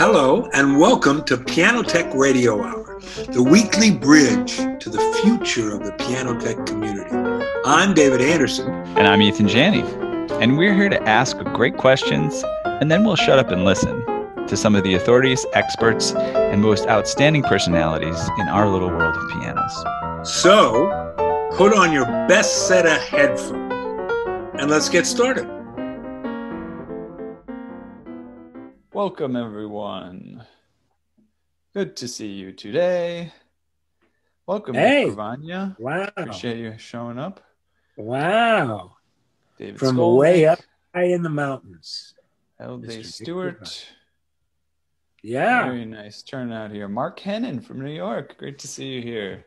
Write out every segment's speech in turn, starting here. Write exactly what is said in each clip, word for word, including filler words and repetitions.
Hello and welcome to Piano Tech Radio Hour, the weekly bridge to the future of the Piano Tech community. I'm David Anderson. And I'm Ethan Janney. And we're here to ask great questions, and then we'll shut up and listen to some of the authorities, experts, and most outstanding personalities in our little world of pianos. So, put on your best set of headphones, and let's get started. Welcome, everyone. Good to see you today. Welcome, hey. Vanya. Wow. Appreciate you showing up. Wow. David From Skolnick. Way up high in the mountains. L J Stewart. Yeah. Very nice turnout here. Mark Hennon from New York. Great to see you here.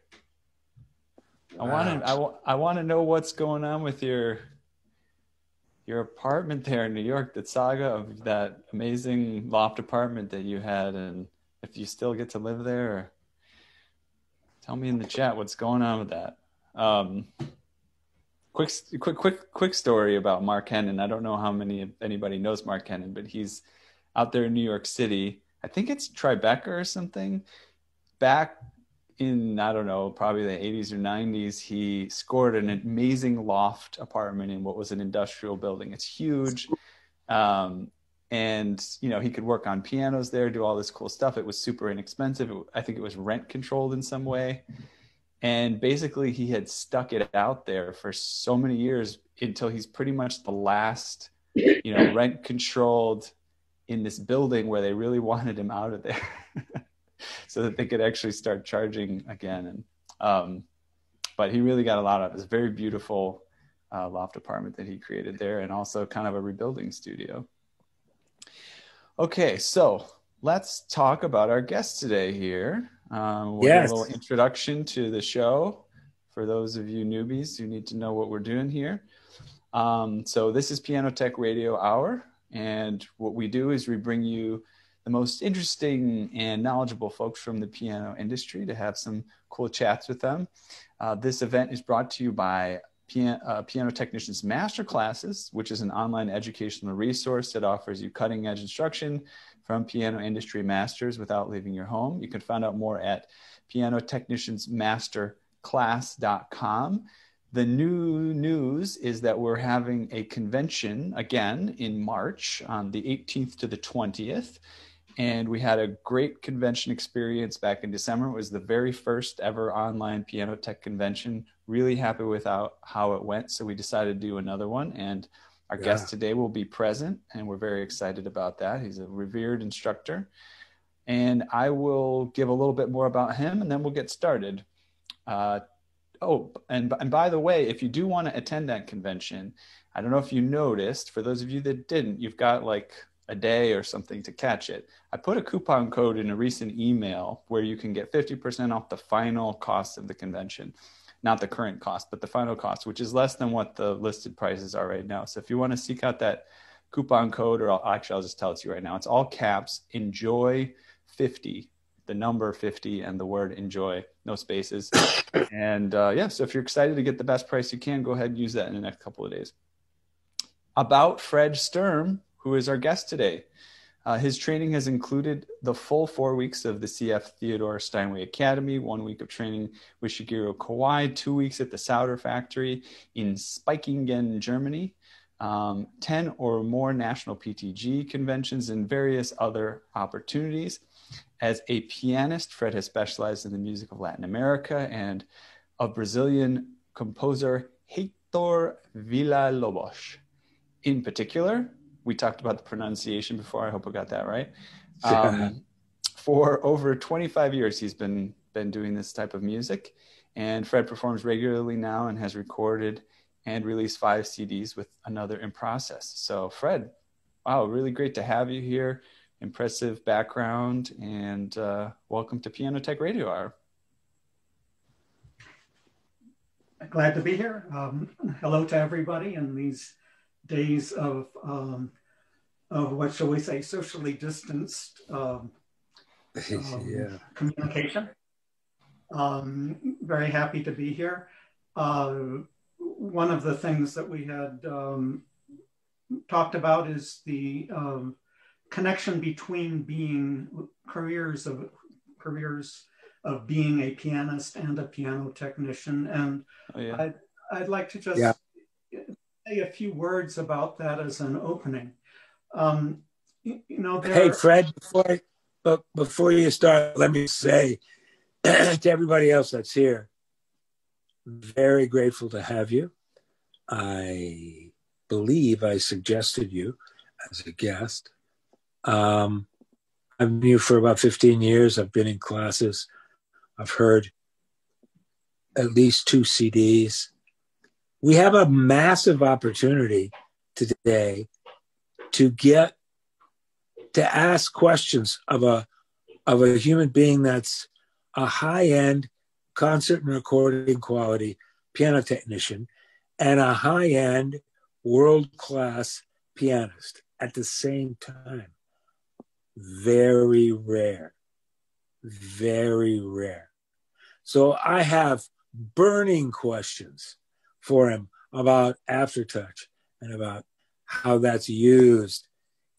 Wow. I want to I, w- I want to know what's going on with your Your apartment there in New York, the saga of that amazing loft apartment that you had, and if you still get to live there, or... tell me in the chat what's going on with that. Um, quick, quick, quick, quick story about Mark Hennon. I don't know how many anybody knows Mark Hennon, but he's out there in New York City. I think it's Tribeca or something. Back in, I don't know, probably the eighties or nineties, he scored an amazing loft apartment in what was an industrial building. It's huge. Um, and, you know, he could work on pianos there, do all this cool stuff. It was super inexpensive. It, I think it was rent controlled in some way. And basically he had stuck it out there for so many years until he's pretty much the last, you know, rent controlled in this building where they really wanted him out of there. So that they could actually start charging again. And um, but he really got a lot out of this very beautiful uh, loft apartment that he created there, and also kind of a rebuilding studio. Okay, so let's talk about our guest today here. Um, we'll yes. give a little introduction to the show for those of you newbies who need to know what we're doing here. Um, so this is Piano Tech Radio Hour, and what we do is we bring you the most interesting and knowledgeable folks from the piano industry to have some cool chats with them. Uh, this event is brought to you by Pian- uh, Piano Technicians Master Classes, which is an online educational resource that offers you cutting-edge instruction from piano industry masters without leaving your home. You can find out more at piano technicians master class dot com. The new news is that we're having a convention again in March on the eighteenth to the twentieth. And we had a great convention experience back in December. It was the very first ever online Piano Tech convention. Really happy with how, how it went. So we decided to do another one. And our yeah. guest today will be present. And we're very excited about that. He's a revered instructor. And I will give a little bit more about him, and then we'll get started. Uh, oh, and, and by the way, if you do want to attend that convention, I don't know if you noticed, for those of you that didn't, you've got like a day or something to catch it. I put a coupon code in a recent email where you can get fifty percent off the final cost of the convention, not the current cost, but the final cost, which is less than what the listed prices are right now. So if you want to seek out that coupon code, or I'll, actually I'll just tell it to you right now, it's all caps, enjoy fifty, the number fifty and the word enjoy, no spaces. And uh, yeah, so if you're excited to get the best price you can, go ahead and use that in the next couple of days. About Fred Sturm, who is our guest today. Uh, his training has included the full four weeks of the C F Theodor Steinway Academy, one week of training with Shigeru Kawai, two weeks at the Sauter factory in Spaichingen, Germany, um, ten or more national P T G conventions, and various other opportunities. As a pianist, Fred has specialized in the music of Latin America and of Brazilian composer Heitor Villa-Lobos. In particular, we talked about the pronunciation before. I hope I got that right. Um, for over twenty-five years, he's been, been doing this type of music. And Fred performs regularly now and has recorded and released five C Ds with another in process. So Fred, wow, really great to have you here. Impressive background. And uh, welcome to Piano Tech Radio Hour. Glad to be here. Um, hello to everybody in these days of, um, of what shall we say, socially distanced um, um, yeah. communication. Um, very happy to be here. Uh, one of the things that we had um, talked about is the um, connection between being careers of careers of being a pianist and a piano technician. And oh, yeah. I'd, I'd like to just yeah. say a few words about that as an opening. Um, you, you know, there... Hey, Fred, before, but before you start, let me say to everybody else that's here, very grateful to have you. I believe I suggested you as a guest. Um, I've been here for about fifteen years. I've been in classes. I've heard at least two C Ds. We have a massive opportunity today to get to ask questions of a of a human being that's a high-end concert and recording quality piano technician and a high-end world-class pianist at the same time. Very rare, very rare. So I have burning questions for him about aftertouch and about how that's used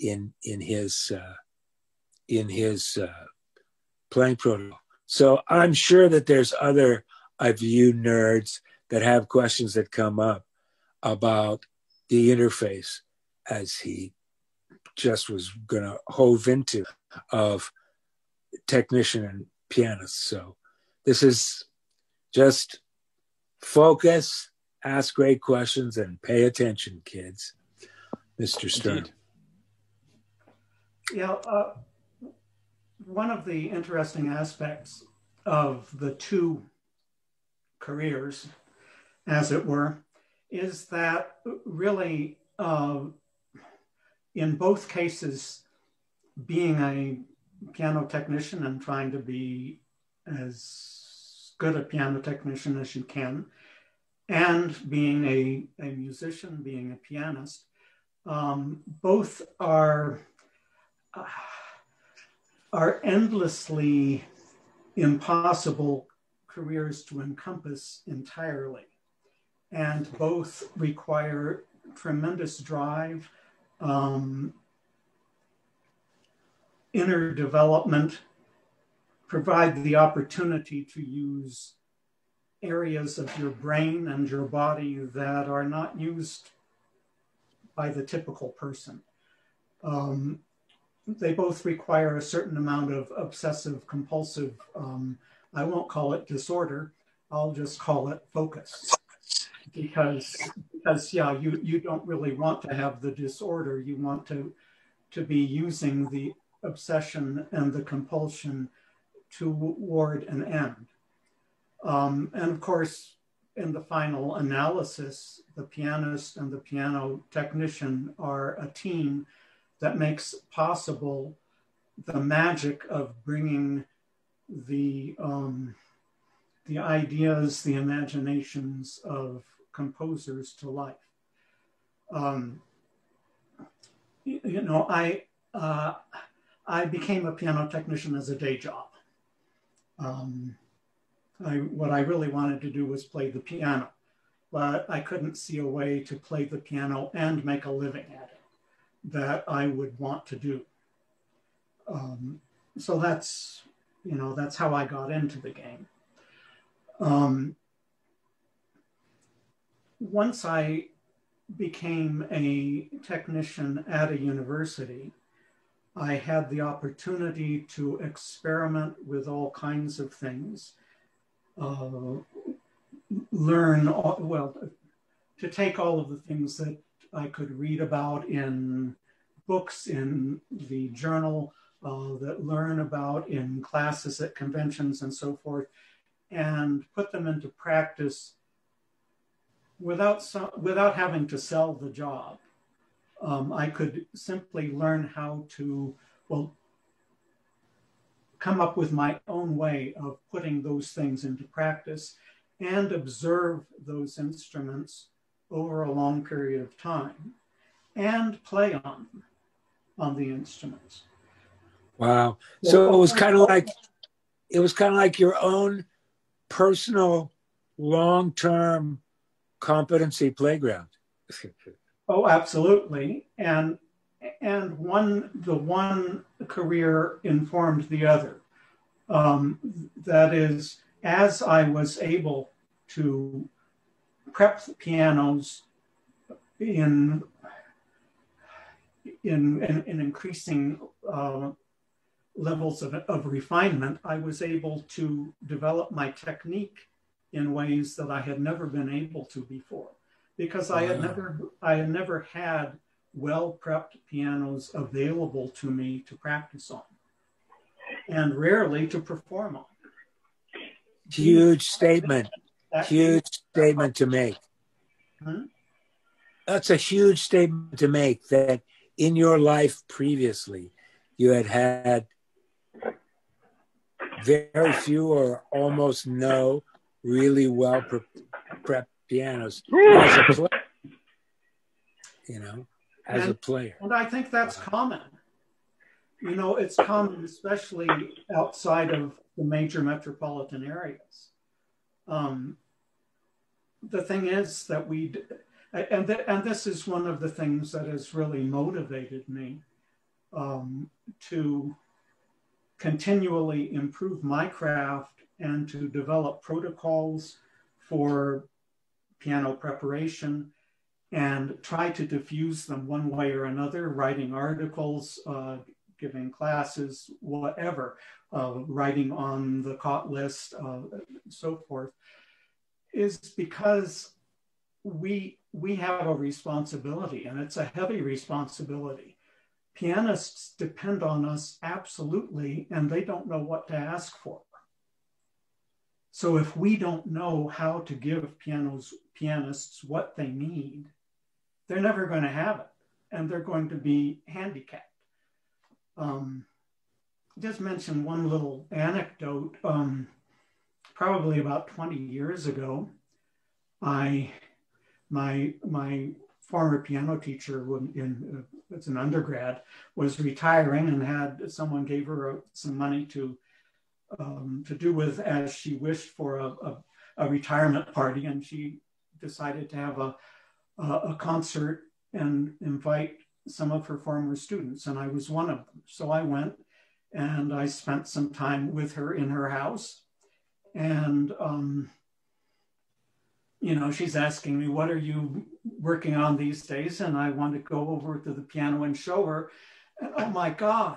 in in his uh, in his uh, playing protocol. So I'm sure that there's other of you nerds that have questions that come up about the interface, as he just was going to hove into, of technician and pianist. So this is just focus, ask great questions, and pay attention, kids. Mister Stern. Yeah, uh, one of the interesting aspects of the two careers, as it were, is that really uh, in both cases, being a piano technician and trying to be as good a piano technician as you can, and being a, a musician, being a pianist, um, both are, uh, are endlessly impossible careers to encompass entirely. And both require tremendous drive, um, inner development, provide the opportunity to use areas of your brain and your body that are not used by the typical person. Um, they both require a certain amount of obsessive compulsive, um, I won't call it disorder, I'll just call it focus. Because, because yeah, you, you don't really want to have the disorder. You want to, to be using the obsession and the compulsion toward an end. Um, and of course, in the final analysis, the pianist and the piano technician are a team that makes possible the magic of bringing the, um, the ideas, the imaginations of composers to life. Um, you, you know, I, uh, I became a piano technician as a day job. Um, I, what I really wanted to do was play the piano, but I couldn't see a way to play the piano and make a living at it that I would want to do. Um, so that's, you know, that's how I got into the game. Um, once I became a technician at a university, I had the opportunity to experiment with all kinds of things, uh, learn, all, well, to take all of the things that I could read about in books, in the journal, uh, that learn about in classes at conventions and so forth, and put them into practice without some, without having to sell the job. Um, I could simply learn how to, well, come up with my own way of putting those things into practice and observe those instruments over a long period of time and play on them, on the instruments. Wow. So it was kind of like, it was kind of like your own personal long-term competency playground. Oh, absolutely. And and one the one career informed the other. Um, that is, as I was able to prep the pianos in in, in, in increasing uh, levels of, of refinement, I was able to develop my technique in ways that I had never been able to before, because I had never I had never had well-prepped pianos available to me to practice on, and rarely to perform on. Huge statement. Huge statement to make. Hmm? That's a huge statement to make, that in your life previously, you had had very few or almost no really well-prepped pianos as a player, you know, as and, a player. And I think that's wow. common. You know, it's common, especially outside of the major metropolitan areas. Um, the thing is that we, and, th and this is one of the things that has really motivated me um, to continually improve my craft and to develop protocols for piano preparation and try to diffuse them one way or another, writing articles, uh, giving classes, whatever, uh, writing on the Cot list, uh, so forth, is because we, we have a responsibility, and it's a heavy responsibility. Pianists depend on us absolutely, and they don't know what to ask for. So if we don't know how to give pianos, pianists what they need, they're never going to have it, and they're going to be handicapped. Um, just mention one little anecdote. Um, probably about twenty years ago, I, my, my former piano teacher, in, in, uh, as an undergrad, was retiring and had someone gave her uh, some money to Um, to do with as she wished for a, a, a retirement party, and she decided to have a, a, a concert and invite some of her former students, and I was one of them. So I went and I spent some time with her in her house, and um, you know, she's asking me, what are you working on these days? And I want to go over to the piano and show her, and oh my God,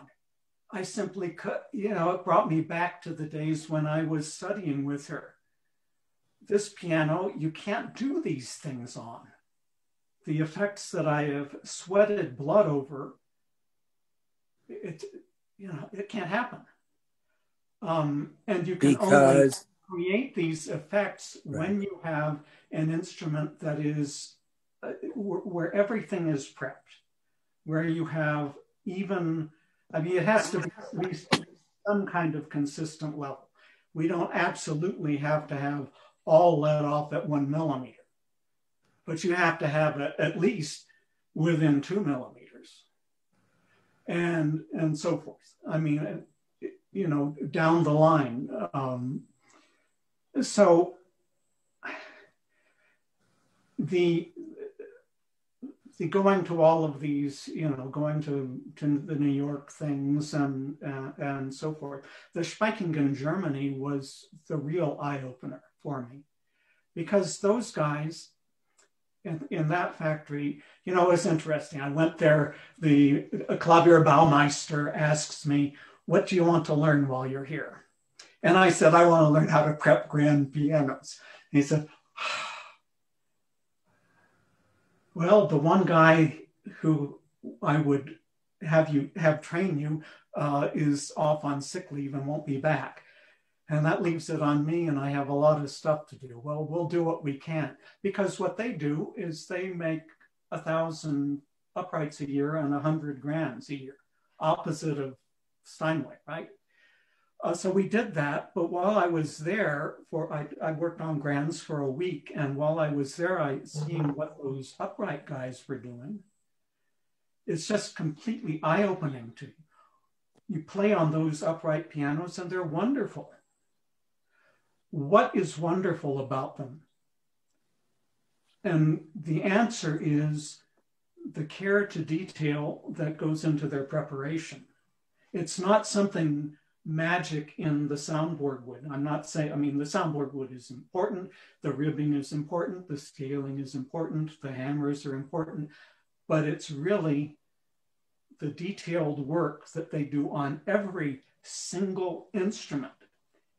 I simply could, you know, it brought me back to the days when I was studying with her. This piano, you can't do these things on. The effects that I have sweated blood over, it, you know, it can't happen. Um, and you can because... only create these effects right. when you have an instrument that is, uh, where, where everything is prepped, where you have even, I mean, it has to be at least some kind of consistent level. We don't absolutely have to have all let off at one millimeter, but you have to have it at least within two millimeters, and and so forth. I mean, it, you know, down the line. Um, so the. The going to all of these, you know, going to, to the New York things and uh, and so forth. The Spaichingen, Germany was the real eye-opener for me, because those guys in, in that factory, you know, it's interesting. I went there, the Klavierbaumeister asks me, what do you want to learn while you're here? And I said, I want to learn how to prep grand pianos. And he said, well, the one guy who I would have you have train you uh, is off on sick leave and won't be back. And that leaves it on me, and I have a lot of stuff to do. Well, we'll do what we can, because what they do is they make a thousand uprights a year and a hundred grands a year, opposite of Steinway, right? Uh, so we did that, but while I was there, for I, I worked on grands for a week, and while I was there, I seen what those upright guys were doing. It's just completely eye-opening to you. You play on those upright pianos, and they're wonderful. What is wonderful about them? And the answer is the care to detail that goes into their preparation. It's not something magic in the soundboard wood. I'm not saying, I mean, the soundboard wood is important, the ribbing is important, the scaling is important, the hammers are important, but it's really the detailed work that they do on every single instrument,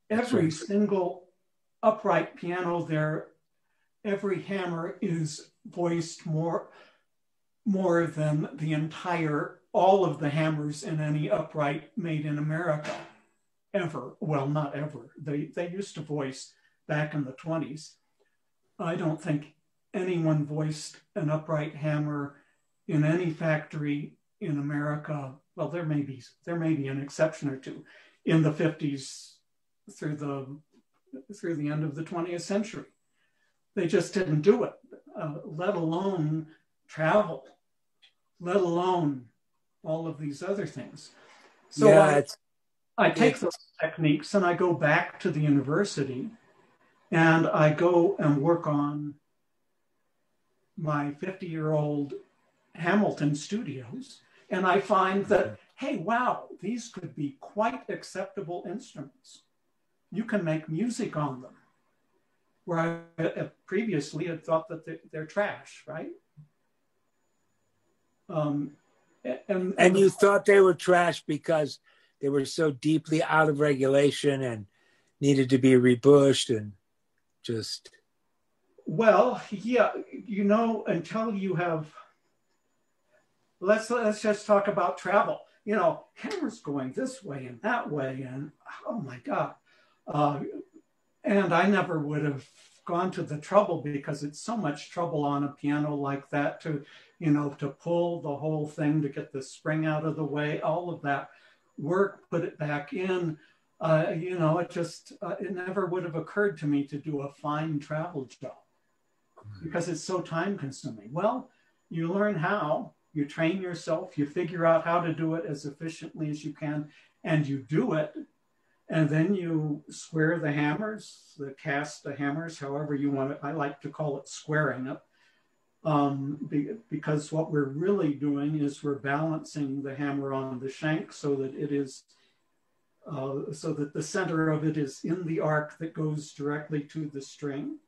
every single upright piano there, every hammer is voiced more, more than the entire, all of the hammers in any upright made in America ever. Well, not ever. They, they used to voice back in the twenties. I don't think anyone voiced an upright hammer in any factory in America. Well, there may be, there may be an exception or two in the fifties through the, through the end of the twentieth century. They just didn't do it, uh, let alone travel, let alone all of these other things. So yeah, I, I take those techniques and I go back to the university and I go and work on my fifty-year-old Hamilton studios. And I find that, hey, wow, these could be quite acceptable instruments. You can make music on them, where I previously had thought that they're, they're trash, right? Um, and, and, and you thought they were trash because they were so deeply out of regulation and needed to be rebushed and just... Well, yeah, you know, until you have... Let's, let's just talk about travel. You know, hammers going this way and that way and oh my God. Uh, and I never would have gone to the trouble because it's so much trouble on a piano like that to, you know, to pull the whole thing, to get the spring out of the way, all of that work, put it back in. Uh, you know, it just, uh, it never would have occurred to me to do a fine travel job because it's so time consuming. Well, you learn how. You train yourself, you figure out how to do it as efficiently as you can, and you do it. And then you square the hammers, the cast the hammers, however you want it. I like to call it squaring it, um, be, because what we're really doing is we're balancing the hammer on the shank so that it is, uh, so that the center of it is in the arc that goes directly to the string.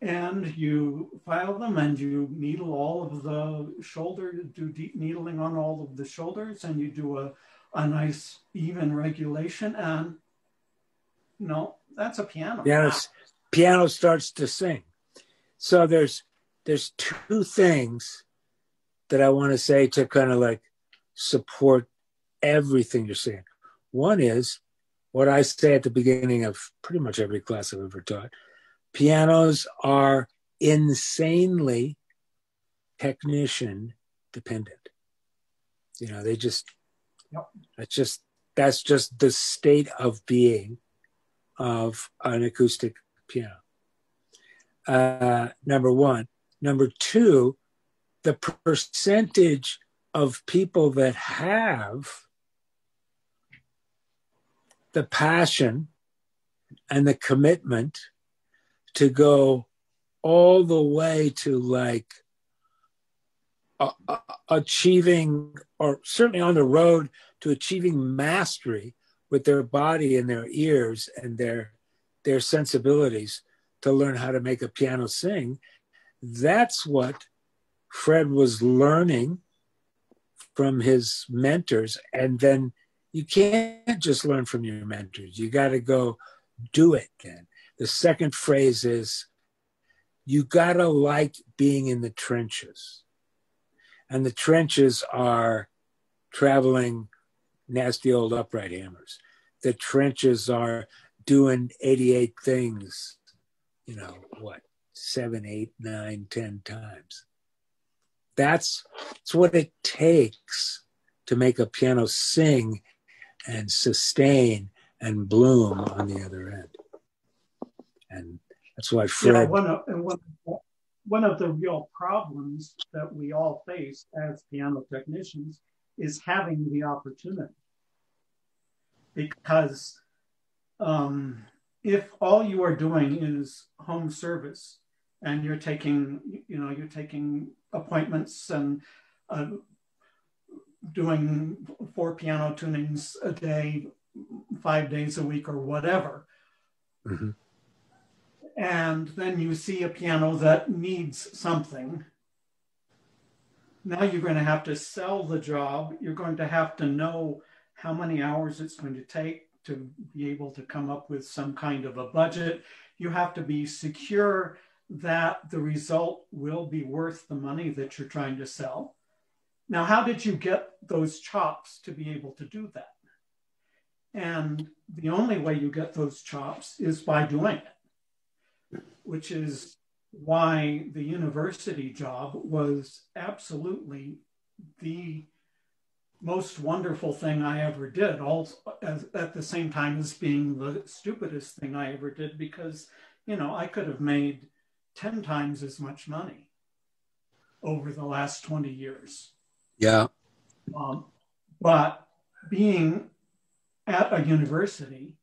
And you file them and you needle all of the shoulder, do deep needling on all of the shoulders, and you do a, a nice even regulation. And you know, that's a piano. Piano, piano starts to sing. So there's, there's two things that I want to say to kind of like support everything you're saying. One is what I say at the beginning of pretty much every class I've ever taught. Pianos are insanely technician dependent. You know, they just, yep. that's just, that's just the state of being of an acoustic piano. Uh, number one. Number two, the percentage of people that have the passion and the commitment to go all the way to like uh, uh, achieving, or certainly on the road to achieving mastery with their body and their ears and their their sensibilities to learn how to make a piano sing. That's what Fred was learning from his mentors. And then you can't just learn from your mentors. You got to go do it then. The second phrase is, you gotta like being in the trenches. And the trenches are traveling nasty old upright hammers. The trenches are doing eighty-eight things, you know, what, seven, eight, nine, ten times. That's, that's what it takes to make a piano sing and sustain and bloom on the other end. And that's why Fred... Yeah, one, of, one, of, one of the real problems that we all face as piano technicians is having the opportunity. Because um, if all you are doing is home service and you're taking, you know, you're taking appointments and uh, doing four piano tunings a day, five days a week or whatever. Mm-hmm. And then you see a piano that needs something. Now you're going to have to sell the job. You're going to have to know how many hours it's going to take to be able to come up with some kind of a budget. You have to be secure that the result will be worth the money that you're trying to sell. Now, how did you get those chops to be able to do that? And the only way you get those chops is by doing it, which is why the university job was absolutely the most wonderful thing I ever did, all as, at the same time as being the stupidest thing I ever did, because, you know, I could have made ten times as much money over the last twenty years. Yeah. Um, but being at a university,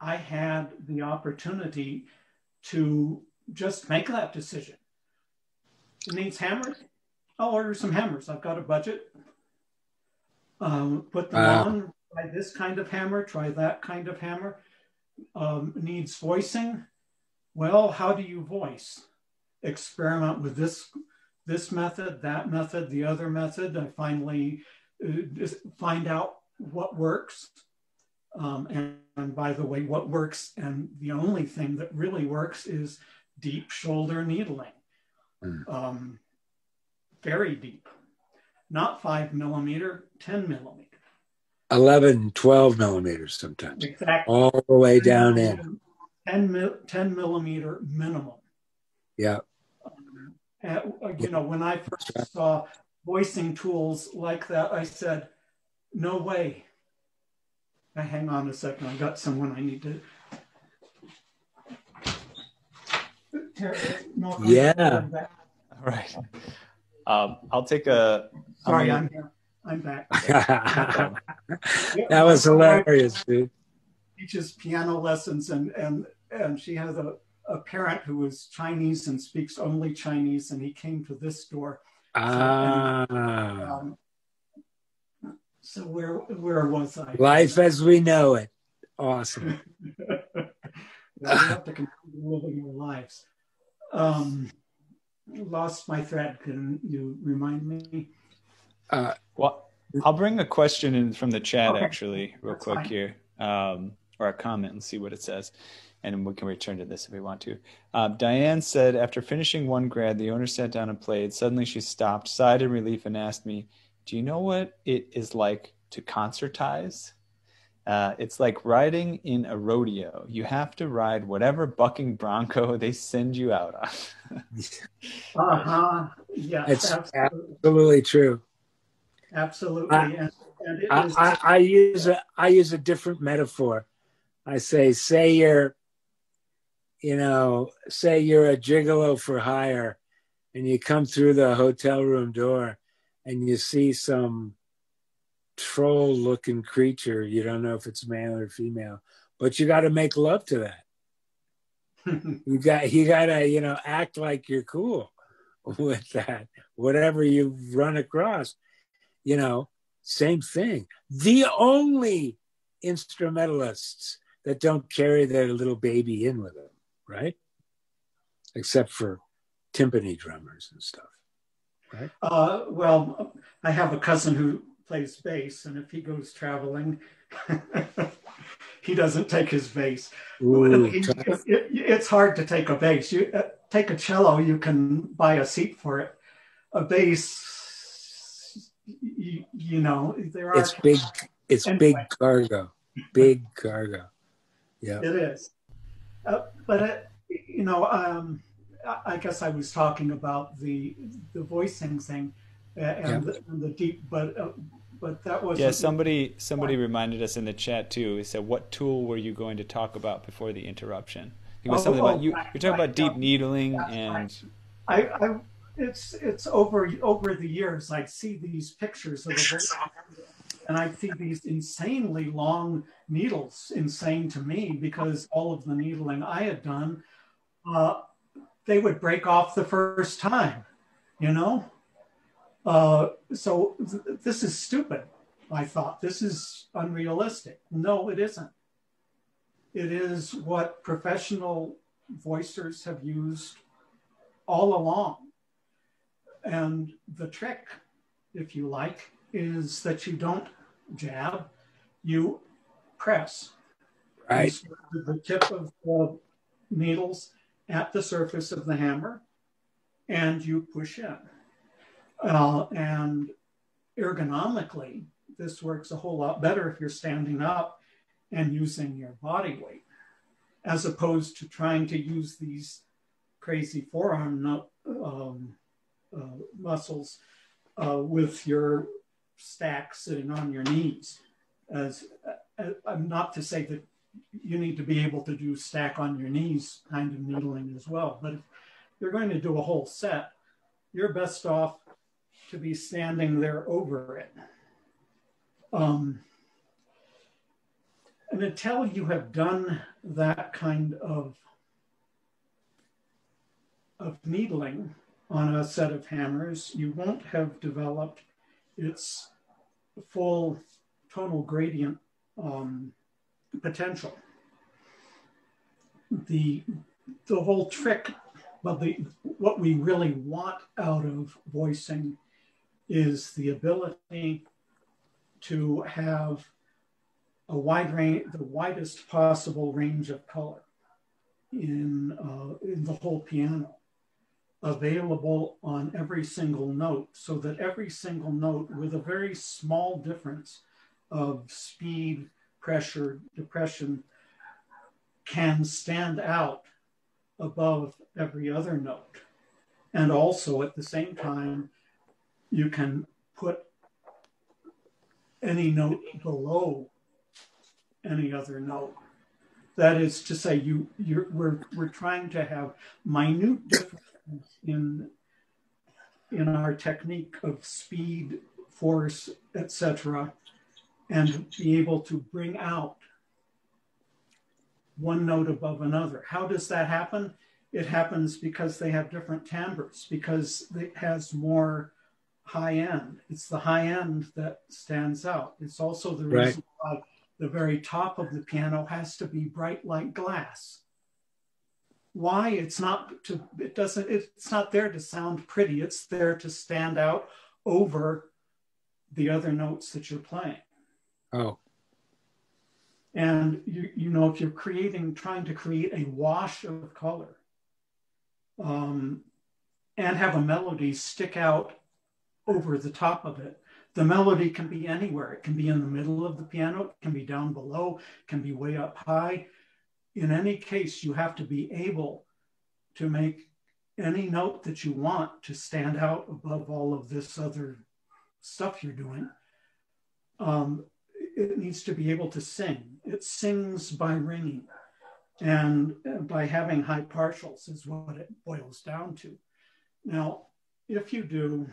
I had the opportunity to just make that decision. It needs hammers. I'll order some hammers. I've got a budget. Um, put them wow. on. Try this kind of hammer. Try that kind of hammer. Um, needs voicing. Well, how do you voice? Experiment with this, this method, that method, the other method. I finally uh, find out what works. Um, and, and by the way, what works, and the only thing that really works, is deep shoulder needling. Mm. Um, very deep. Not five millimeter, ten millimeter. eleven, twelve millimeters sometimes. Exactly. All the way down in. ten, ten millimeter minimum. Yeah. Um, and, you know, when I first saw voicing tools like that, I said, no way. Now, hang on a second. I've got someone I need to. No, yeah. All right. Um, I'll take a. Sorry, I'm, I'm here. I'm back. That was hilarious, dude. Teaches piano lessons, and and and she has a a parent who is Chinese and speaks only Chinese, and he came to this door. Ah. So, and, um, So where where was I? Life as we know it. Awesome. We have to continue living our lives. Um, lost my thread. Can you remind me? Uh, well, I'll bring a question in from the chat, okay. actually, real That's quick fine. here, um, or a comment, and see what it says. And we can return to this if we want to. Uh, Diane said, after finishing one grad, the owner sat down and played. Suddenly she stopped, sighed in relief, and asked me, do you know what it is like to concertize? Uh, it's like riding in a rodeo. You have to ride whatever bucking bronco they send you out on. uh-huh. Yeah, it's absolutely, absolutely true. Absolutely. I, and, and it I, is I, I use a I use a different metaphor. I say, say you're, you know, say you're a gigolo for hire, and you come through the hotel room door, and you see some troll-looking creature. You don't know if it's male or female, but you got to make love to that. you got you got to you know act like you're cool with that. Whatever you run across, you know, same thing. The only instrumentalists that don't carry their little baby in with them, right? Except for timpani drummers and stuff. Uh, well, I have a cousin who plays bass, and if he goes traveling, he doesn't take his bass. Ooh, it, it, it, it's hard to take a bass. You uh, take a cello, you can buy a seat for it. A bass, you, you know, there are. It's big. It's anyway. big cargo. Big cargo. Yeah, it is. Uh, but it, you know. Um, I guess I was talking about the the voicing thing and, yeah. the, and the deep, but uh, but that was yeah. Somebody somebody reminded us in the chat too. He said, "What tool were you going to talk about before the interruption?" It was oh, something oh, about you. You're talking I, about I, deep needling I, and. I, I it's it's over over the years. I see these pictures of the and I see these insanely long needles. Insane to me because all of the needling I had done. Uh, they would break off the first time, you know? Uh, so th this is stupid, I thought. This is unrealistic. No, it isn't. It is what professional voicers have used all along. And the trick, if you like, is that you don't jab, you press. Right. The tip of the needles at the surface of the hammer, and you push in. Uh, and ergonomically, this works a whole lot better if you're standing up and using your body weight, as opposed to trying to use these crazy forearm um, uh, muscles uh, with your stack sitting on your knees. As uh, I'm not to say that you need to be able to do stack on your knees kind of needling as well, but if you're going to do a whole set, you're best off to be standing there over it. Um, and until you have done that kind of, of needling on a set of hammers, you won't have developed its full tonal gradient um, potential. The, the whole trick, but the, what we really want out of voicing is the ability to have a wide range, the widest possible range of color in, uh, in the whole piano, available on every single note, so that every single note, with a very small difference of speed, pressure, depression, can stand out above every other note. And also at the same time, you can put any note below any other note. That is to say, you, you're, we're, we're trying to have minute differences in, in our technique of speed, force, et cetera, and be able to bring out one note above another. How does that happen? It happens because they have different timbres, because it has more high end. It's the high end that stands out. It's also the reason right. why the very top of the piano has to be bright like glass. Why? It's not to, it doesn't, it's not there to sound pretty. It's there to stand out over the other notes that you're playing. Oh. And you, you know, if you're creating, trying to create a wash of color um, and have a melody stick out over the top of it, the melody can be anywhere. It can be in the middle of the piano, it can be down below, it can be way up high. In any case, you have to be able to make any note that you want to stand out above all of this other stuff you're doing. Um, It needs to be able to sing. It sings by ringing and by having high partials is what it boils down to. Now, if you do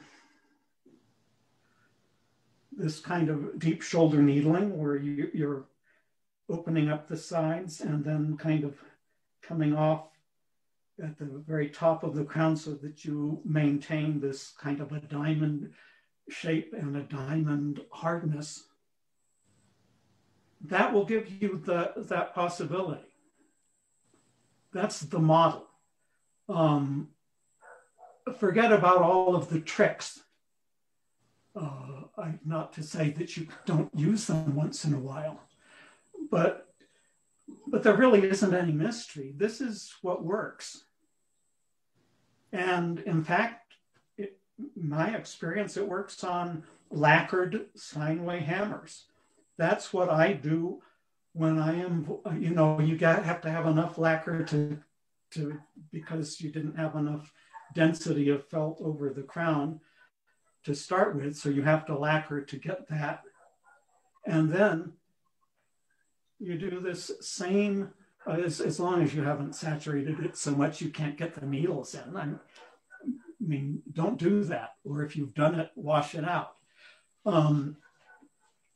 this kind of deep shoulder needling where you, you're opening up the sides and then kind of coming off at the very top of the crown so that you maintain this kind of a diamond shape and a diamond hardness, that will give you the, that possibility. That's the model. Um, forget about all of the tricks. Uh, I, not to say that you don't use them once in a while, but, but there really isn't any mystery. This is what works. And in fact, it, my experience, it works on lacquered Steinway hammers. That's what I do when I am, you know, you got, have to have enough lacquer to, to, because you didn't have enough density of felt over the crown to start with. So you have to lacquer to get that. And then you do this same, uh, as, as long as you haven't saturated it so much you can't get the needles in. I mean, don't do that. Or if you've done it, wash it out. Um,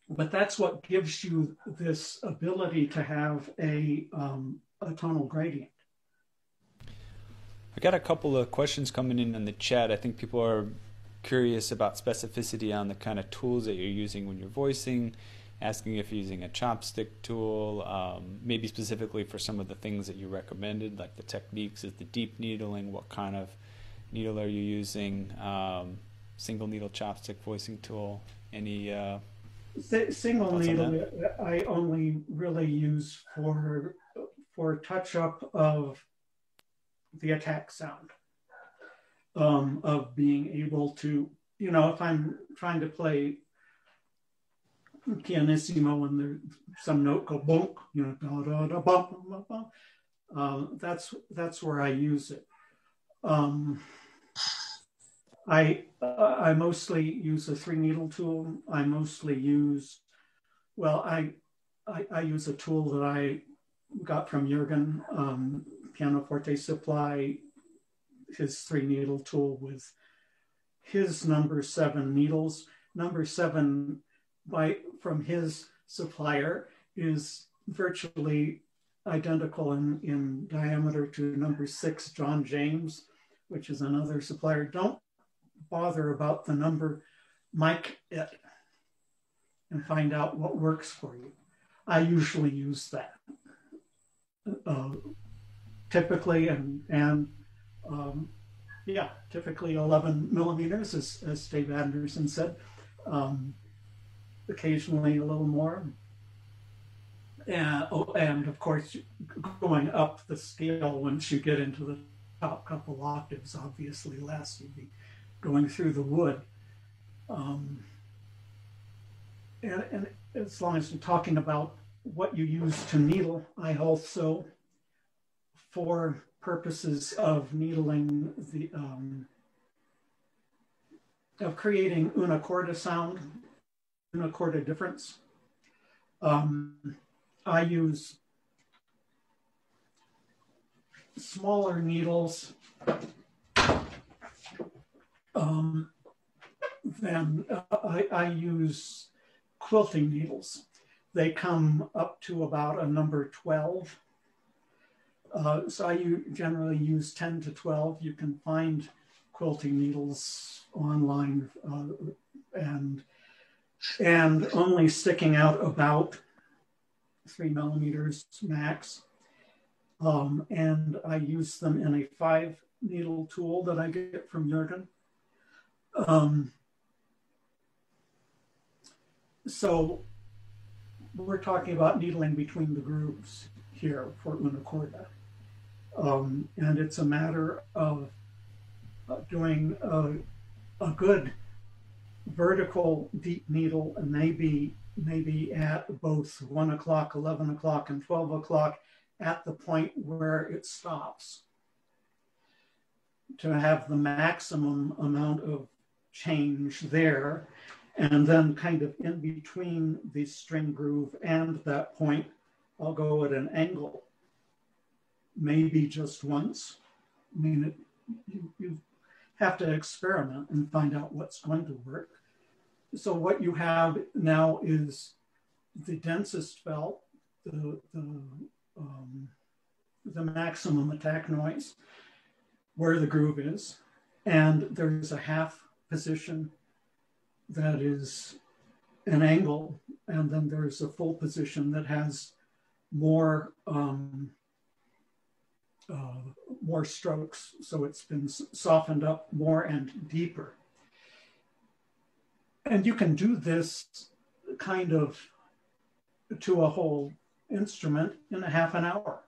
But that's what gives you this ability to have a, um, a tonal gradient. I got a couple of questions coming in in the chat. I think people are curious about specificity on the kind of tools that you're using when you're voicing, asking if you're using a chopstick tool, um, maybe specifically for some of the things that you recommended, like the techniques. Is the deep needling? What kind of needle are you using? Um, single needle, chopstick, voicing tool? Any uh, single needle? I only really use for for touch up of the attack sound, um, of being able to, you know, if I'm trying to play pianissimo and there's some note go bonk, you know, da da da bump, bump, bump. Uh, that's that's where I use it. Um, I uh, I mostly use a three needle tool. I mostly use, well, I I, I use a tool that I got from Jürgen, um, Pianoforte Supply, his three needle tool with his number seven needles. Number seven, by from his supplier, is virtually identical in, in diameter to number six, John James, which is another supplier. Don't bother about the number, mic it, and find out what works for you. I usually use that, uh, typically, and, and um, yeah, typically eleven millimeters, as, as Dave Anderson said. Um, occasionally a little more, and, oh, and of course going up the scale once you get into the top couple octaves, obviously less you'd be going through the wood, um, and, and as long as you're talking about what you use to needle, I also, for purposes of needling the um, of creating una corda sound, a quarter difference. Um, I use smaller needles um, than uh, I, I use quilting needles. They come up to about a number twelve. Uh, so I generally use ten to twelve. You can find quilting needles online, uh, and and only sticking out about three millimeters max. Um, and I use them in a five needle tool that I get from Jürgen. Um, so we're talking about needling between the grooves here for una corda. Um, and it's a matter of doing a, a good vertical deep needle, and maybe maybe at both one o'clock, eleven o'clock, and twelve o'clock, at the point where it stops, to have the maximum amount of change there, and then kind of in between the string groove and that point, I'll go at an angle. Maybe just once. I mean, it, you, you have to experiment and find out what's going to work. So what you have now is the densest felt, the, the, um, the maximum attack noise, where the groove is, and there's a half position that is an angle, and then there's a full position that has more um, uh, more strokes, so it's been softened up more and deeper. And you can do this kind of to a whole instrument in a half an hour.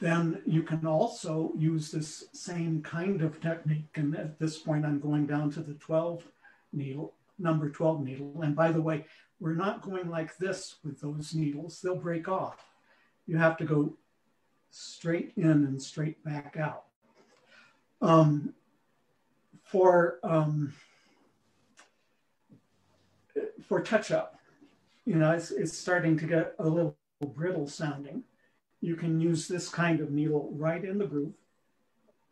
Then you can also use this same kind of technique. And at this point, I'm going down to the twelve needle, number twelve needle. And by the way, we're not going like this with those needles. They'll break off. You have to go straight in and straight back out. Um, for um, for touch up, you know, it's, it's starting to get a little brittle sounding. You can use this kind of needle right in the groove,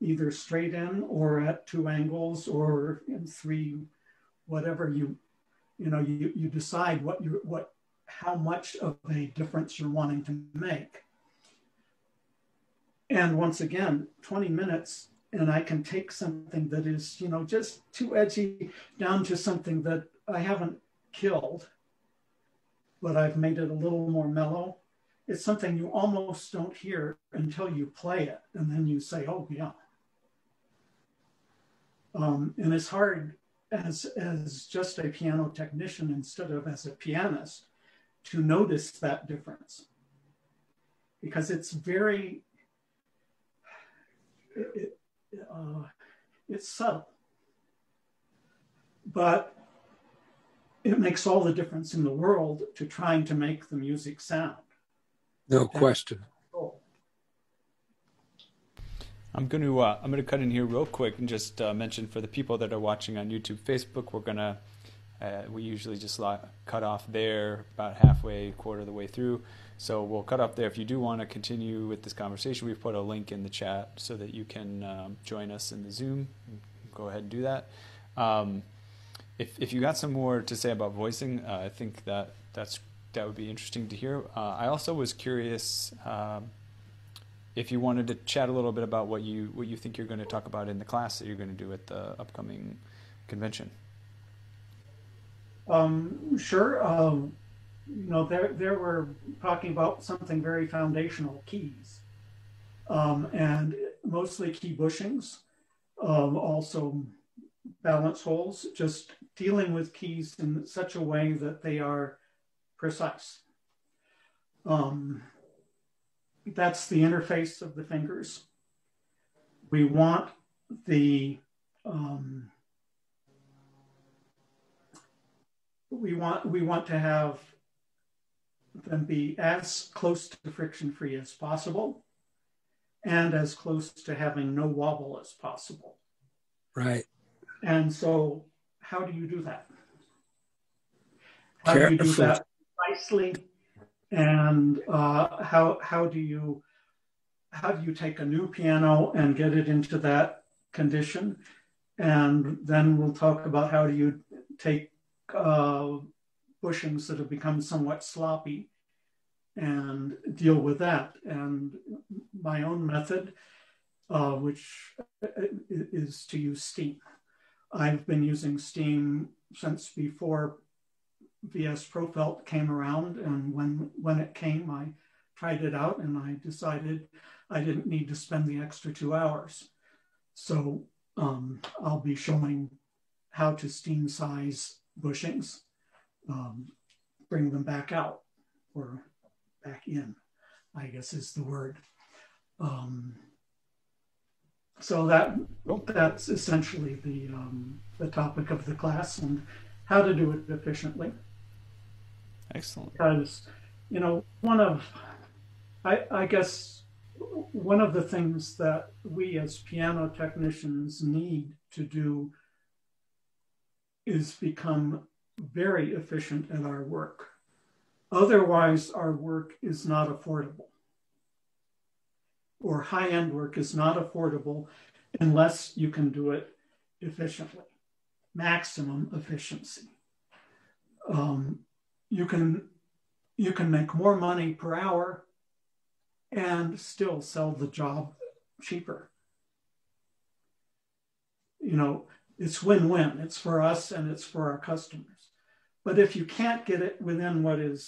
either straight in or at two angles or in three, whatever you, you know, you, you decide what you what how much of a difference you're wanting to make. And once again, twenty minutes, and I can take something that is, you know, just too edgy down to something that I haven't killed, but I've made it a little more mellow. It's something you almost don't hear until you play it, and then you say, oh, yeah. Um, and it's hard as, as just a piano technician instead of as a pianist to notice that difference, because it's very, it, uh, it's subtle, but it makes all the difference in the world to trying to make the music sound. No question. I'm going to uh, I'm going to cut in here real quick and just uh, mention for the people that are watching on YouTube, Facebook, we're gonna uh, we usually just cut off there about halfway, quarter of the way through. So we'll cut off there. If you do want to continue with this conversation, we've put a link in the chat so that you can um, join us in the Zoom. Go ahead and do that. Um, if if you got some more to say about voicing, uh, I think that that's. That would be interesting to hear. Uh, I also was curious um, if you wanted to chat a little bit about what you what you think you're going to talk about in the class that you're going to do at the upcoming convention. Um, sure. Um, you know, there there we're talking about something very foundational, keys, um, and mostly key bushings, um, also balance holes. Just dealing with keys in such a way that they are precise. Um, that's the interface of the fingers. We want the um, we want we want to have them be as close to friction free as possible, and as close to having no wobble as possible. Right. And so, how do you do that? How do you do that? Precisely, and uh, how how do you how do you take a new piano and get it into that condition, and then we'll talk about how do you take uh, bushings that have become somewhat sloppy and deal with that. And my own method, uh, which is to use steam. I've been using steam since before V S Profelt came around, and when, when it came, I tried it out and I decided I didn't need to spend the extra two hours. So um, I'll be showing how to steam size bushings, um, bring them back out, or back in, I guess is the word. Um, so that that's essentially the, um, the topic of the class, and how to do it efficiently. Excellent. Because, you know, one of, I, I guess, one of the things that we as piano technicians need to do is become very efficient at our work. Otherwise, our work is not affordable, or high-end work is not affordable unless you can do it efficiently, maximum efficiency. Um, You can, you can make more money per hour and still sell the job cheaper. You know, it's win-win. It's for us and it's for our customers. But if you can't get it within what is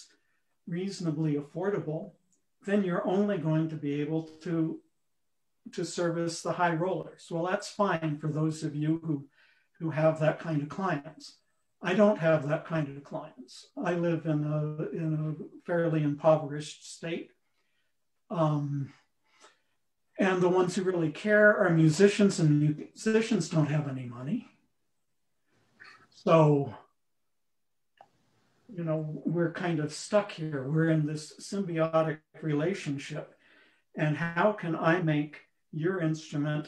reasonably affordable, then you're only going to be able to, to service the high rollers. Well, that's fine for those of you who, who have that kind of clients. I don't have that kind of clients. I live in a, in a fairly impoverished state. Um, and the ones who really care are musicians, and musicians don't have any money. So, you know, we're kind of stuck here. We're in this symbiotic relationship. And how can I make your instrument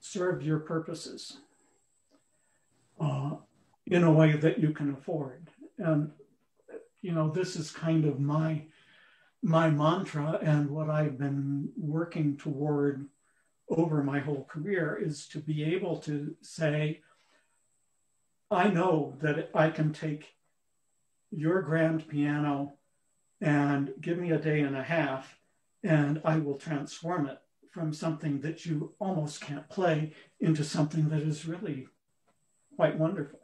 serve your purposes Uh, in a way that you can afford? And, you know, this is kind of my, my mantra, and what I've been working toward over my whole career is to be able to say, I know that I can take your grand piano and give me a day and a half and I will transform it from something that you almost can't play into something that is really quite wonderful.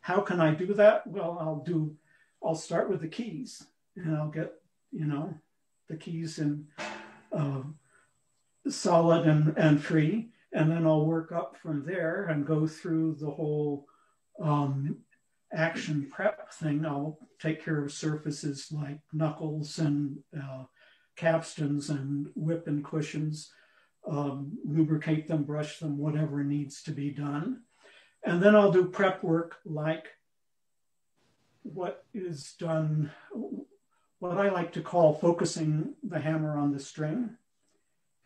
How can I do that? Well, I'll do, I'll start with the keys, and I'll get, you know, the keys in uh, solid and, and free, and then I'll work up from there and go through the whole um, action prep thing. I'll take care of surfaces like knuckles and uh, capstans and whip and cushions, um, lubricate them, brush them, whatever needs to be done. And then I'll do prep work like what is done, what I like to call focusing the hammer on the string.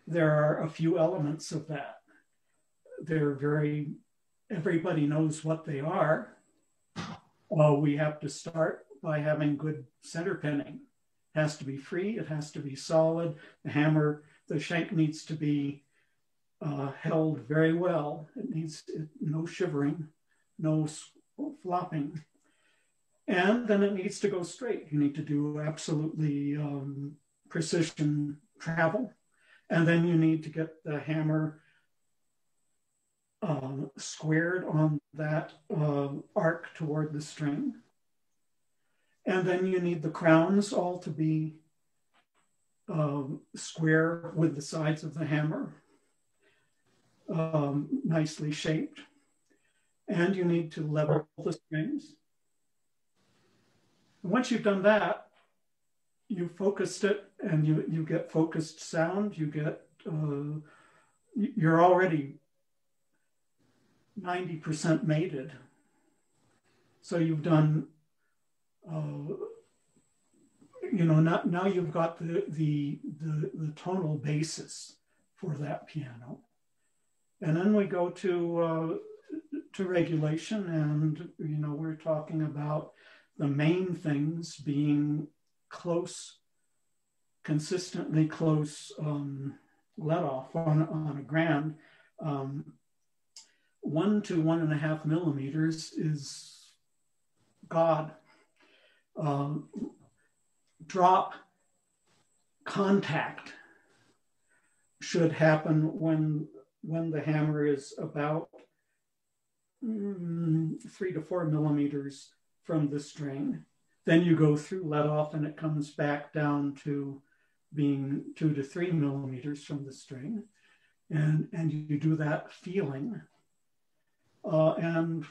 There are a few elements of that. They're very, everybody knows what they are. Uh, we have to start by having good center pinning. It has to be free, it has to be solid. The hammer, the shank needs to be uh, held very well. It needs it, no shivering, no flopping. And then it needs to go straight. You need to do absolutely um, precision travel. And then you need to get the hammer uh, squared on that uh, arc toward the string. And then you need the crowns all to be uh, square with the sides of the hammer, um, nicely shaped. And you need to level the strings. Once you've done that, you focused it, and you, you get focused sound, you get, uh, you're already ninety percent mated. So you've done, uh, you know, not, now you've got the, the, the, the tonal basis for that piano. And then we go to, uh, to regulation, and, you know, we're talking about the main things being close, consistently close um, let off on, on a grand. Um, one to one and a half millimeters is God. Uh, drop contact should happen when, when the hammer is about mm, three to four millimeters from the string. Then you go through let off, and it comes back down to being two to three millimeters from the string. And, and you do that feeling. Uh, and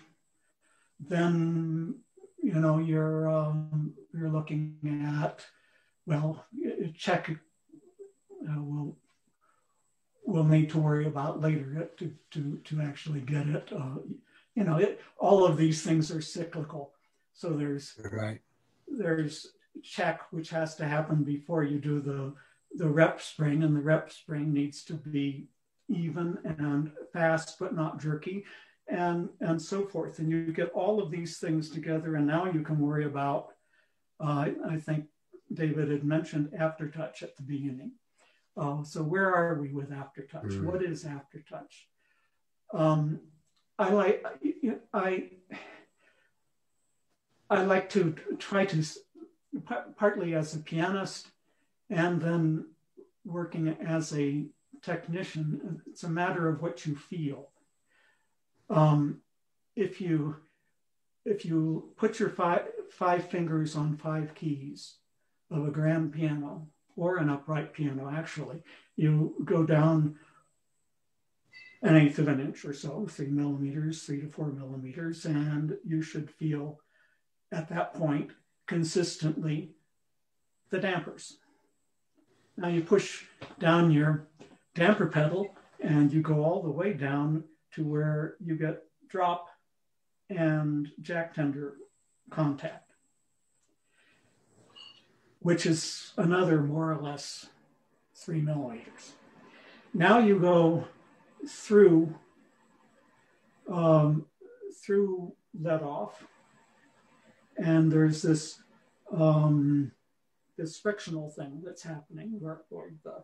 then, you know, you're, um, you're looking at, well, check, uh, we'll, we'll need to worry about later to, to, to actually get it. Uh, you know, it, all of these things are cyclical. So there's right. there's check, which has to happen before you do the, the rep spring, and the rep spring needs to be even and fast, but not jerky, and, and so forth. And you get all of these things together, and now you can worry about, uh, I think David had mentioned aftertouch at the beginning. Uh, so where are we with aftertouch? Mm. What is aftertouch? Um, I like, I... I I like to try to, partly as a pianist and then working as a technician, it's a matter of what you feel. Um, if you if you put your five, five fingers on five keys of a grand piano or an upright piano, actually, you go down an eighth of an inch or so, three millimeters, three to four millimeters, and you should feel at that point, consistently, the dampers. Now you push down your damper pedal and you go all the way down to where you get drop and jack tender contact, which is another more or less three millimeters. Now you go through, um, through let off, and there's this um, this frictional thing that's happening where, where the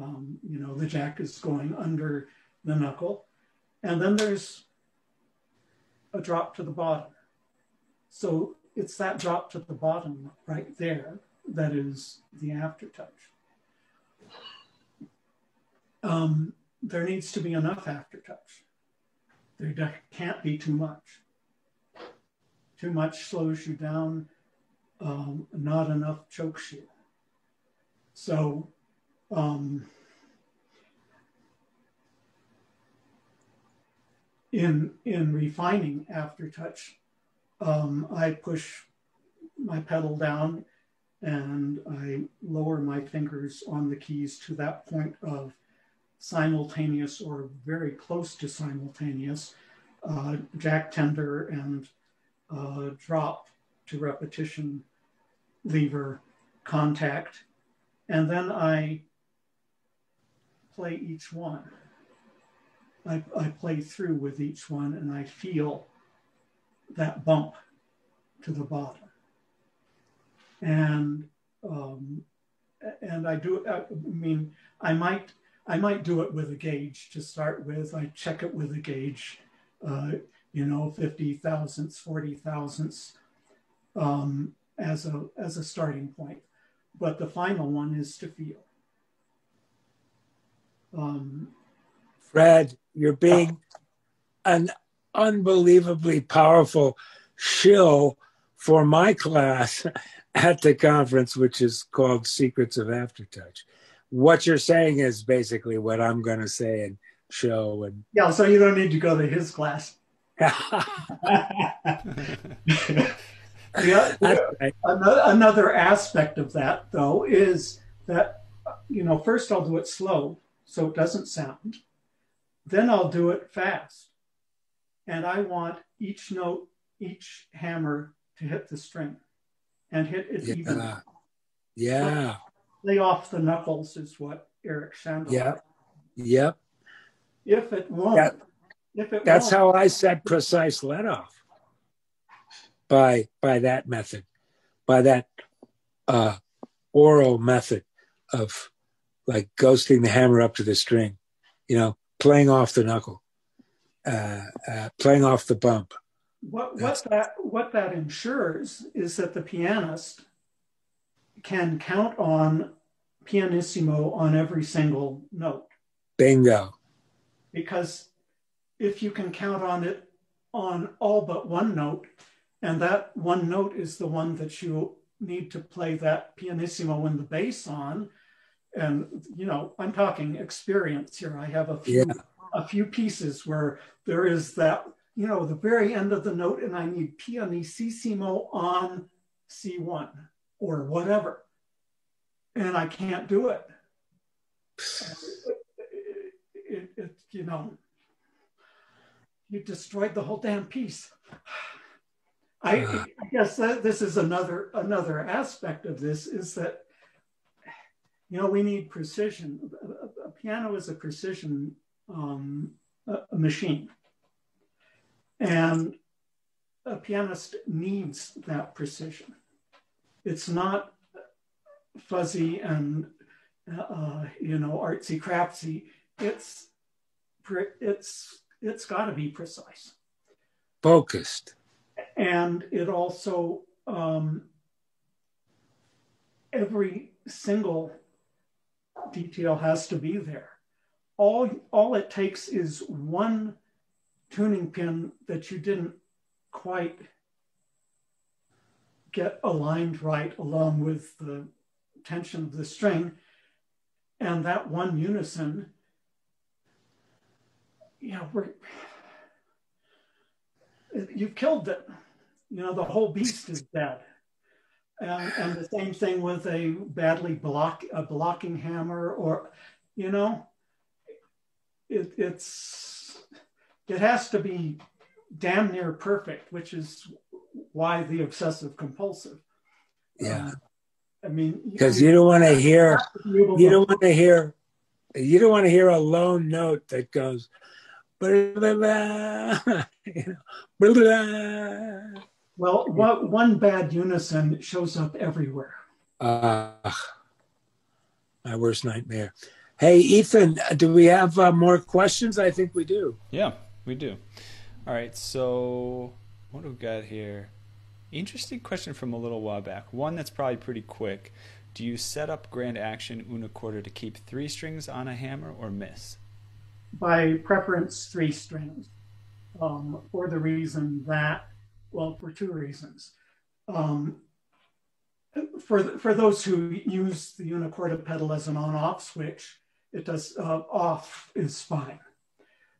um, you know the jack is going under the knuckle, and then there's a drop to the bottom. So it's that drop to the bottom right there that is the aftertouch. um, there needs to be enough aftertouch. There can't be too much. Too much slows you down, um, not enough chokes you. So um, in, in refining aftertouch, um, I push my pedal down and I lower my fingers on the keys to that point of simultaneous or very close to simultaneous uh, jack tender and uh, drop to repetition lever contact. And then I play each one. I, I play through with each one and I feel that bump to the bottom. And um, and I do, I mean, I might, I might do it with a gauge to start with. I check it with a gauge, uh, you know, fifty thousandths, forty thousandths um, as a, as a starting point. But the final one is to feel. Um, Fred, you're being an unbelievably powerful shill for my class at the conference, which is called Secrets of Aftertouch. What you're saying is basically what I'm going to say and show. And yeah, so you don't need to go to his class. Yeah, right. Another aspect of that, though, is that, you know, first I'll do it slow so it doesn't sound. Then I'll do it fast. And I want each note, each hammer to hit the string and hit it yeah. even. Yeah. So lay off the knuckles is what Eric Sandler. Yeah. Yep. If it won't. That, if it that's won't, how I set precise let off. By by that method, by that uh, oral method of like ghosting the hammer up to the string, you know, playing off the knuckle, uh, uh, playing off the bump. What what that what that ensures is that the pianist can count on pianissimo on every single note. Bingo. Because if you can count on it on all but one note, and that one note is the one that you need to play that pianissimo and the bass on. And, you know, I'm talking experience here. I have a few, yeah. a few pieces where there is that, you know, the very end of the note and I need pianissimo on C one or whatever. And I can't do it. it, it, it you know, you destroyed the whole damn piece. I, I guess that this is another another aspect of this is that, you know, we need precision. A, a piano is a precision um, a, a machine. And a pianist needs that precision. It's not fuzzy and, uh, you know, artsy craftsy. It's, it's, it's got to be precise. Focused. And it also, um, every single detail has to be there. All, all it takes is one tuning pin that you didn't quite get aligned right along with the tension of the string. And that one unison, you know, we're... You've killed it. You know, the whole beast is dead. And, and the same thing with a badly block, a blocking hammer or, you know, it, it's, it has to be damn near perfect, which is why the obsessive compulsive. Yeah. Uh, I mean. Because you, you don't want to hear, you don't want to hear, you don't want to hear a lone note that goes, blah, blah, blah. You know, blah. Well, what, one bad unison shows up everywhere. Uh, my worst nightmare. Hey, Ethan, do we have uh, more questions? I think we do. Yeah, we do. All right, so what do we got here? Interesting question from a little while back. One that's probably pretty quick. Do you set up grand action una quarter to keep three strings on a hammer or miss? By preference, three strings, um, for the reason that, well, for two reasons. Um, for, the, for those who use the unicorda pedal as an on-off switch, it does, uh, off is fine.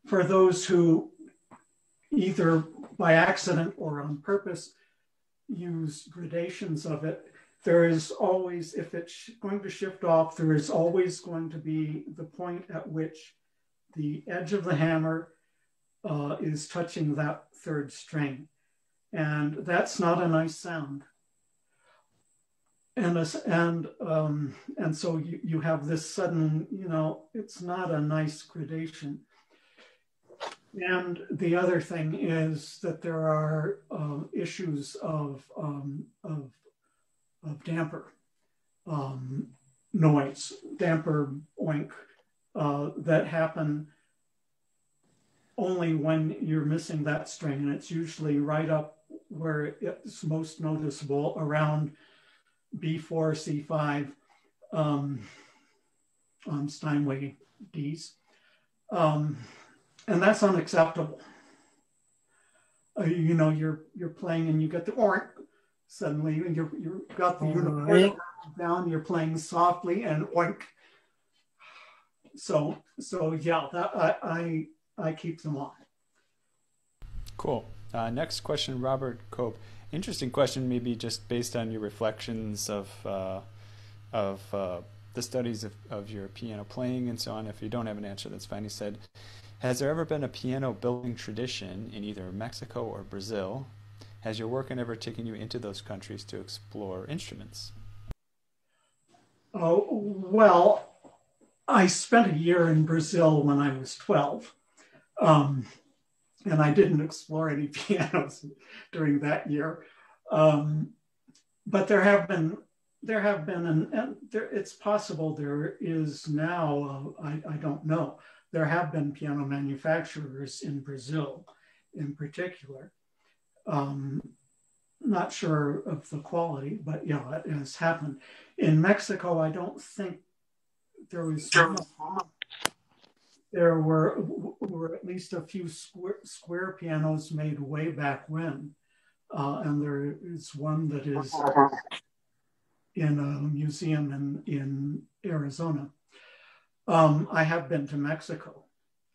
For those who either by accident or on purpose use gradations of it, there is always, if it's going to shift off, there is always going to be the point at which the edge of the hammer uh, is touching that third string. And that's not a nice sound. And, a, and, um, and so you, you have this sudden, you know, it's not a nice gradation. And the other thing is that there are uh, issues of, um, of of damper um, noise, damper oink, uh, that happen only when you're missing that string. And it's usually right up where it's most noticeable, around B four, C five, um, on Steinway Ds. Um, and that's unacceptable. Uh, you know, you're, you're playing and you get the oink, suddenly you're, you've got the unicorn down, you're playing softly and oink. So, so yeah, that, I, I, I keep them on. Cool. Uh, next question, Robert Cope. Interesting question, maybe just based on your reflections of, uh, of uh, the studies of, of your piano playing and so on. If you don't have an answer, that's fine. He said, has there ever been a piano building tradition in either Mexico or Brazil? Has your work ever taken you into those countries to explore instruments? Oh, well, I spent a year in Brazil when I was twelve, um, and I didn't explore any pianos during that year. Um, but there have been, there have been, an, and there, it's possible there is now, uh, I, I don't know, there have been piano manufacturers in Brazil in particular. Um, not sure of the quality, but yeah, it has happened. In Mexico, I don't think there was, there were, were at least a few square, square pianos made way back when. Uh, and there is one that is in a museum in, in Arizona. Um, I have been to Mexico.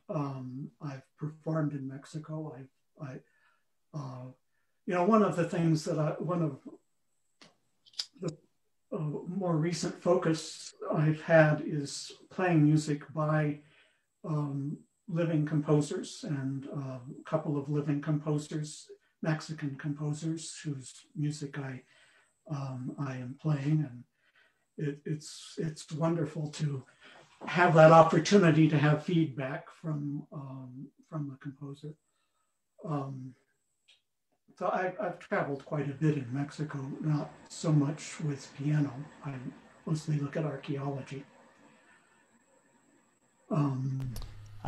Um, I've performed in Mexico. I, I, uh, You know, one of the things that I, one of the uh, more recent focus I've had is playing music by um, living composers, and uh, a couple of living composers, Mexican composers, whose music I um, I am playing, and it, it's it's wonderful to have that opportunity to have feedback from um, from the composer. Um, So I, I've traveled quite a bit in Mexico, not so much with piano. I mostly look at archaeology. Um,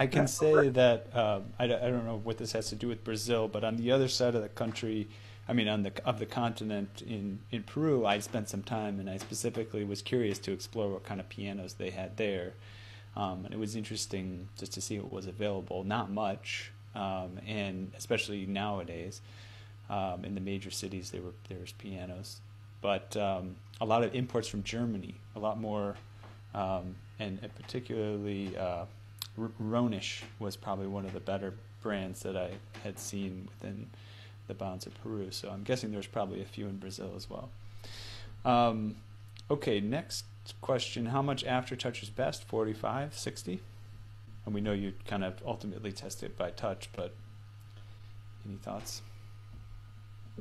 I can say that, uh, I, I don't know what this has to do with Brazil, but on the other side of the country, I mean, on the of the continent in, in Peru, I spent some time, and I specifically was curious to explore what kind of pianos they had there. Um, and it was interesting just to see what was available. Not much, um, and especially nowadays. Um, in the major cities, there were there was pianos, but um, a lot of imports from Germany, a lot more, um, and, and particularly uh, Ronisch was probably one of the better brands that I had seen within the bounds of Peru. So I'm guessing there's probably a few in Brazil as well. Um, okay, next question: how much aftertouch is best? forty-five, sixty? And we know you kind of ultimately test it by touch, but any thoughts?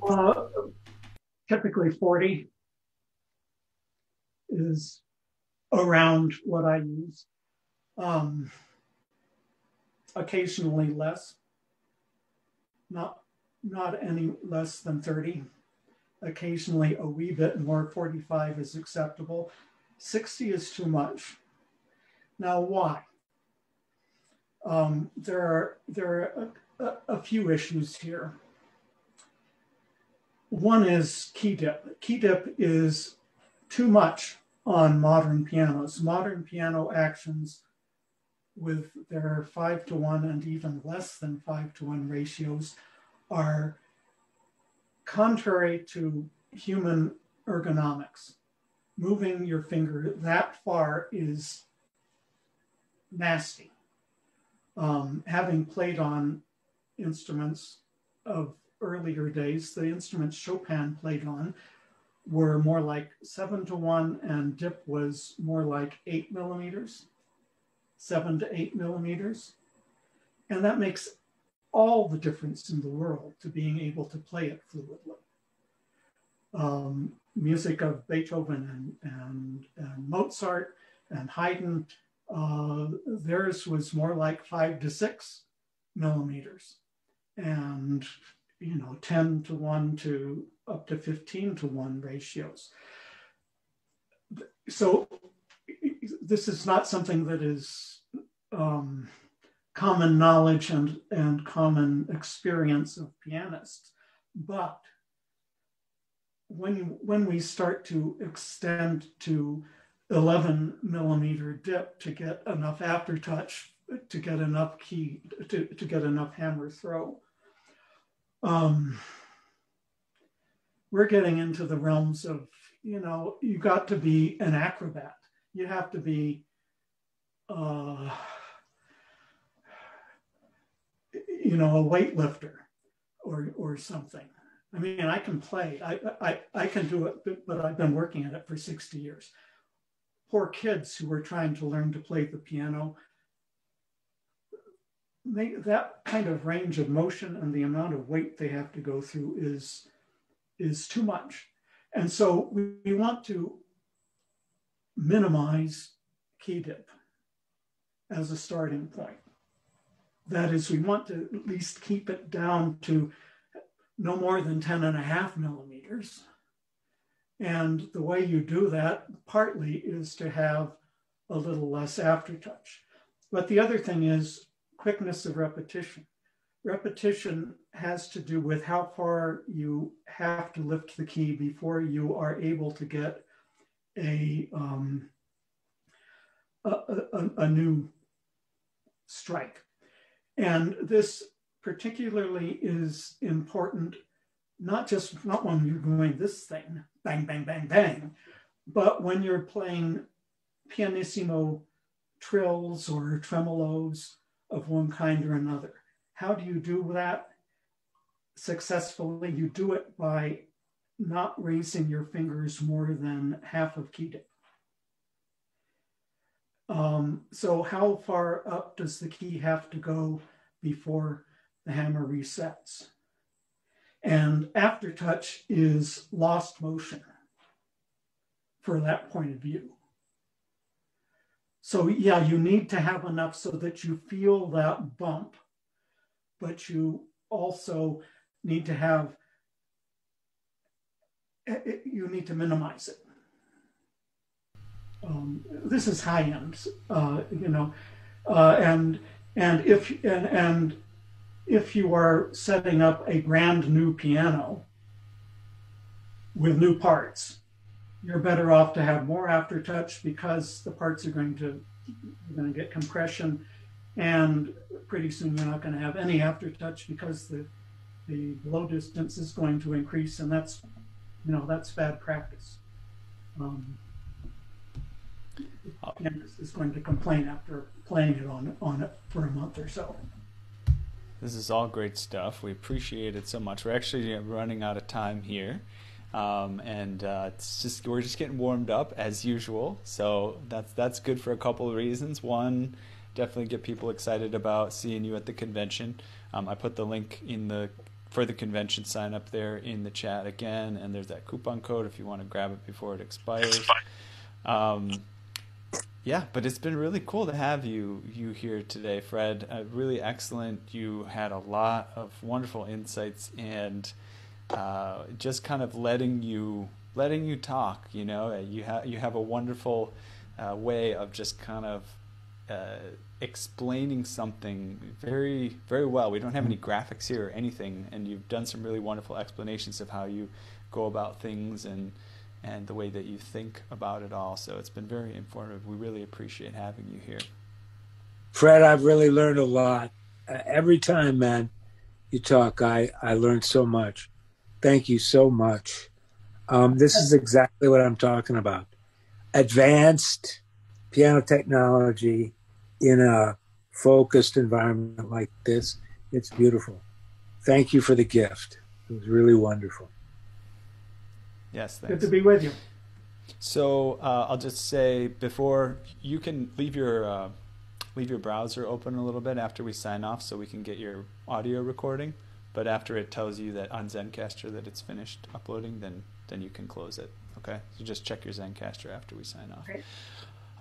Uh, typically forty is around what I use. Um, occasionally less, not not any less than thirty. Occasionally a wee bit more, forty-five is acceptable. sixty is too much. Now why? Um, there are, there are a, a, a few issues here. One is key dip. Key dip is too much on modern pianos. Modern piano actions with their five to one and even less than five to one ratios are contrary to human ergonomics. Moving your finger that far is nasty. Um, having played on instruments of earlier days, the instruments Chopin played on were more like seven to one, and dip was more like eight millimeters, seven to eight millimeters. And that makes all the difference in the world to being able to play it fluidly. Um, music of Beethoven and, and, and Mozart and Haydn, uh, theirs was more like five to six millimeters, and you know, ten to one to up to fifteen to one ratios. So this is not something that is um, common knowledge and, and common experience of pianists. But when, when we start to extend to eleven millimeter dip to get enough aftertouch, to get enough key, to, to get enough hammer throw, um, we're getting into the realms of, you know, you got to be an acrobat. You have to be, uh, you know, a weightlifter or, or something. I mean, I can play, I, I, I can do it, but I've been working at it for sixty years. Poor kids who were trying to learn to play the piano, they, that kind of range of motion and the amount of weight they have to go through is, is too much. And so we, we want to minimize key dip as a starting point. That is, we want to at least keep it down to no more than ten and a half millimeters. And the way you do that partly is to have a little less aftertouch. But the other thing is quickness of repetition. Repetition has to do with how far you have to lift the key before you are able to get a, um, a, a, a new strike. And this particularly is important, not just not when you're doing this thing, bang, bang, bang, bang, but when you're playing pianissimo trills or tremolos of one kind or another. How do you do that successfully? You do it by not raising your fingers more than half of key dip. Um, so how far up does the key have to go before the hammer resets? And aftertouch is lost motion for that point of view. So yeah, you need to have enough so that you feel that bump, but you also need to have, you need to minimize it. Um, this is high end, uh, you know, uh, and and if and, and if you are setting up a brand new piano with new parts, you're better off to have more aftertouch because the parts are going to you're going to get compression, and pretty soon you're not going to have any aftertouch because the the blow distance is going to increase, and that's you know that's bad practice. Um, The pianist is going to complain after playing it on on it for a month or so. This is all great stuff. We appreciate it so much. We're actually running out of time here, um, and uh, it's just we're just getting warmed up as usual. So that's that's good for a couple of reasons. One, definitely get people excited about seeing you at the convention. Um, I put the link in the for the convention sign up there in the chat again, and there's that coupon code if you want to grab it before it expires. Um, Yeah, but it's been really cool to have you you here today, Fred. Uh, really excellent. You had a lot of wonderful insights, and uh, just kind of letting you letting you talk. You know, you have you have a wonderful uh, way of just kind of uh, explaining something very very well. We don't have any graphics here or anything, and you've done some really wonderful explanations of how you go about things and and the way that you think about it all. So it's been very informative. We really appreciate having you here. Fred, I've really learned a lot. Uh, every time, man, you talk, I, I learned so much. Thank you so much. Um, this is exactly what I'm talking about. Advanced piano technology in a focused environment like this. It's beautiful. Thank you for the gift. It was really wonderful. Yes, thanks. Good to be with you. So uh, I'll just say before, you can leave your uh, leave your browser open a little bit after we sign off so we can get your audio recording. But after it tells you that on Zencaster that it's finished uploading, then then you can close it. Okay, so just check your Zencaster after we sign off. Great.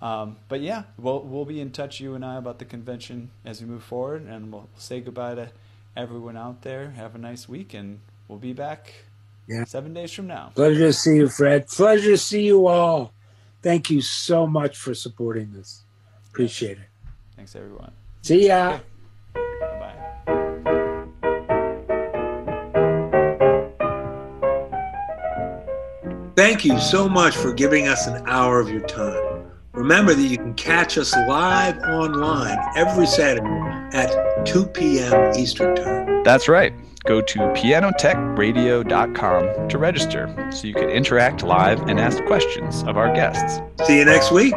Um, but yeah, we'll we'll be in touch, you and I, about the convention as we move forward, and we'll say goodbye to everyone out there. Have a nice week, and we'll be back yeah. seven days from now. Pleasure to see you, Fred. Pleasure to see you all. Thank you so much for supporting this. Appreciate it. Thanks, everyone. See ya. Okay. Thank you so much for giving us an hour of your time. Remember that you can catch us live online every Saturday at two p m Eastern Time. That's right. Go to piano tech radio dot com to register so you can interact live and ask questions of our guests. See you next week.